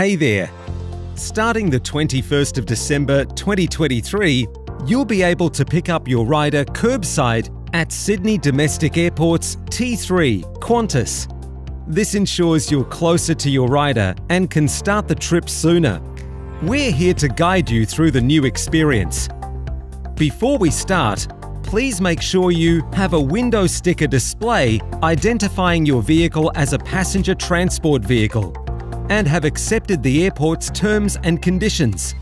Hey there! Starting the 21st of December 2023, you'll be able to pick up your rider curbside at Sydney Domestic Airport's T3 Qantas. This ensures you're closer to your rider and can start the trip sooner. We're here to guide you through the new experience. Before we start, please make sure you have a window sticker display identifying your vehicle as a passenger transport vehicle, and have accepted the airport's terms and conditions.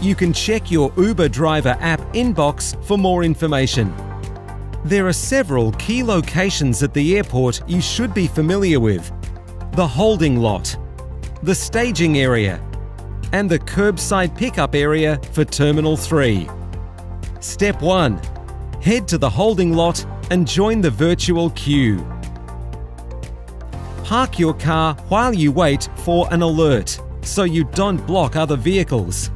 You can check your Uber Driver app inbox for more information. There are several key locations at the airport you should be familiar with: the holding lot, the staging area, and the curbside pickup area for Terminal 3. Step 1. Head to the holding lot and join the virtual queue. Park your car while you wait for an alert, so you don't block other vehicles.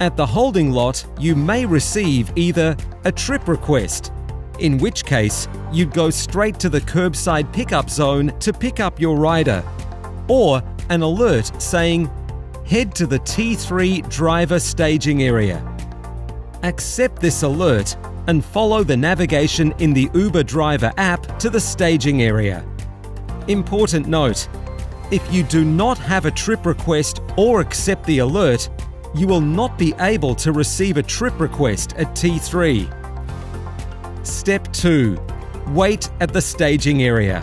At the holding lot, you may receive either a trip request, in which case you'd go straight to the curbside pickup zone to pick up your rider, or an alert saying, "Head to the T3 driver staging area." Accept this alert and follow the navigation in the Uber Driver app to the staging area. Important note: if you do not have a trip request or accept the alert, you will not be able to receive a trip request at T3. Step 2. Wait at the staging area.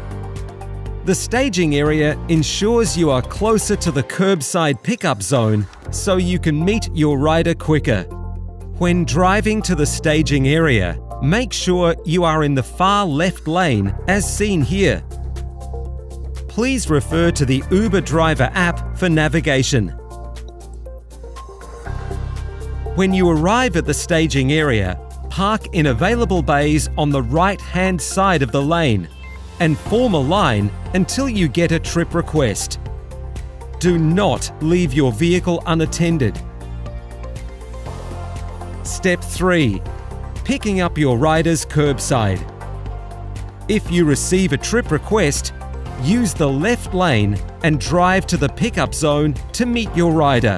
The staging area ensures you are closer to the curbside pickup zone, so you can meet your rider quicker. When driving to the staging area, make sure you are in the far left lane as seen here. Please refer to the Uber Driver app for navigation. When you arrive at the staging area, park in available bays on the right-hand side of the lane and form a line until you get a trip request. Do not leave your vehicle unattended. Step 3. Picking up your rider's curbside. If you receive a trip request, use the left lane and drive to the pickup zone to meet your rider.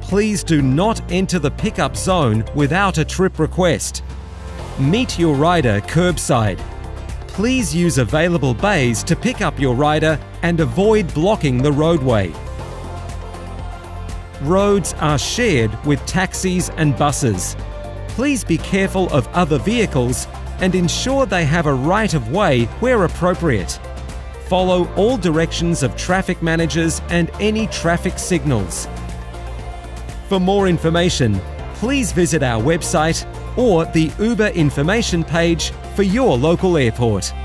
Please do not enter the pickup zone without a trip request. Meet your rider curbside. Please use available bays to pick up your rider and avoid blocking the roadway. Roads are shared with taxis and buses. Please be careful of other vehicles and ensure they have a right of way where appropriate. Follow all directions of traffic managers and any traffic signals. For more information, please visit our website or the Uber information page for your local airport.